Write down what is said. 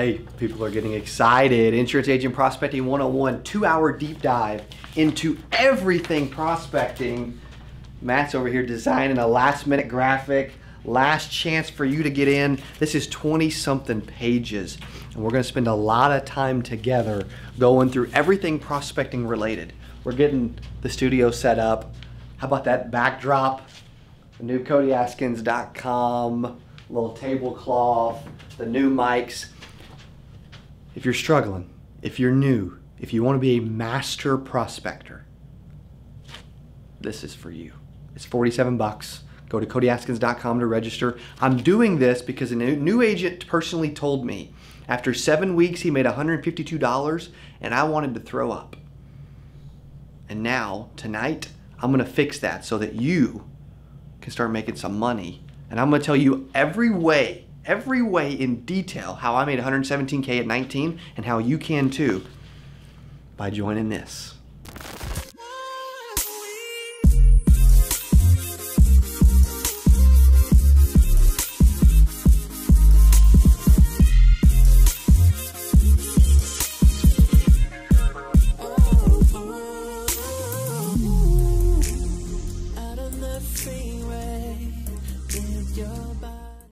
Hey, people are getting excited. Insurance Agent Prospecting 101, 2-hour deep dive into everything prospecting. Matt's over here designing a last-minute graphic. Last chance for you to get in. This is 20-something pages, and we're going to spend a lot of time together going through everything prospecting related. We're getting the studio set up. How about that backdrop? The new codyaskins.com, little tablecloth, the new mics. If you're struggling, if you're new, if you want to be a master prospector, this is for you. It's 47 bucks. Go to codyaskins.com to register. I'm doing this because a new agent personally told me after 7 weeks he made $152 and I wanted to throw up. And now, tonight, I'm going to fix that so that you can start making some money. And I'm going to tell you every way in detail how I made 117K at 19 and how you can too by joining this.